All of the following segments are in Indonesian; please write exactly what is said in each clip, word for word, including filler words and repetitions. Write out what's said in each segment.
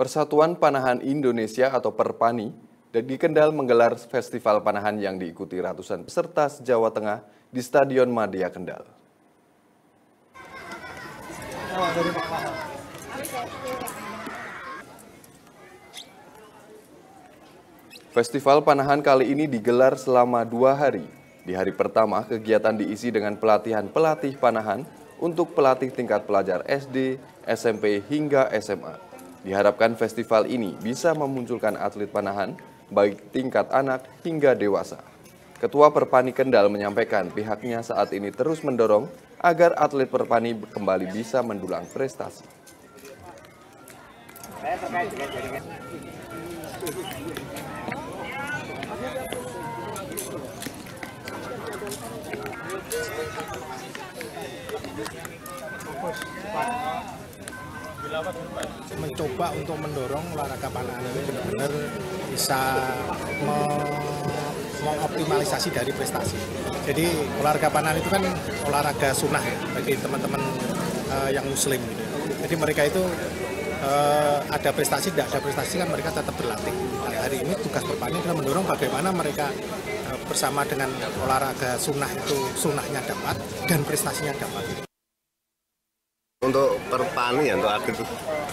Persatuan Panahan Indonesia atau Perpani di Kendal menggelar festival panahan yang diikuti ratusan peserta se-Jawa Tengah di Stadion Madya Kendal. Festival panahan kali ini digelar selama dua hari. Di hari pertama, kegiatan diisi dengan pelatihan pelatih panahan untuk pelatih tingkat pelajar S D, S M P, hingga S M A. Diharapkan festival ini bisa memunculkan atlet panahan, baik tingkat anak hingga dewasa. Ketua Perpani Kendal menyampaikan pihaknya saat ini terus mendorong agar atlet Perpani kembali bisa mendulang prestasi. Mencoba untuk mendorong olahraga panahan ini benar-benar bisa mengoptimalisasi dari prestasi. Jadi olahraga panahan itu kan olahraga sunnah bagi teman-teman uh, yang muslim. Jadi mereka itu uh, ada prestasi, tidak ada prestasi kan mereka tetap berlatih. Dan hari ini tugas Perpani adalah mendorong bagaimana mereka uh, bersama dengan olahraga sunnah itu sunnahnya dapat dan prestasinya dapat. Untuk Perpani, ya, untuk atlet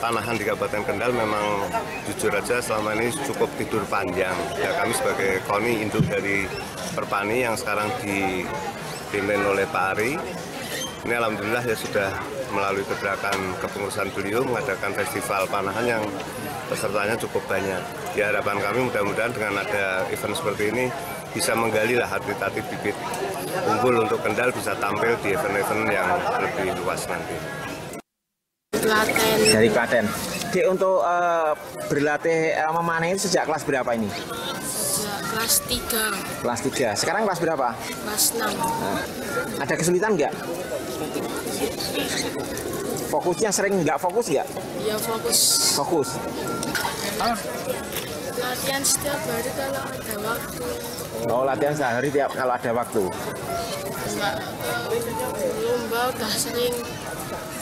panahan di Kabupaten Kendal memang jujur aja selama ini cukup tidur panjang. Ya, kami sebagai koni induk dari Perpani yang sekarang dipimpin oleh Pak Ari. Ini alhamdulillah ya sudah melalui gerakan kepengurusan beliau mengadakan festival panahan yang pesertanya cukup banyak. Ya, harapan kami mudah-mudahan dengan ada event seperti ini bisa menggali lah atlet-atlet bibit unggul untuk Kendal bisa tampil di event-event yang lebih luas nanti. Klaten. Dari Klaten. Jadi untuk uh, berlatih uh, memanah itu sejak kelas berapa ini? Sejak kelas tiga. Kelas tiga. Sekarang kelas berapa? Kelas enam. Nah, ada kesulitan nggak? Fokusnya sering nggak fokus nggak? Ya fokus. Fokus. Ah. Latihan setiap hari kalau ada waktu. Oh, latihan sehari tiap kalau ada waktu. Lomba udah sering.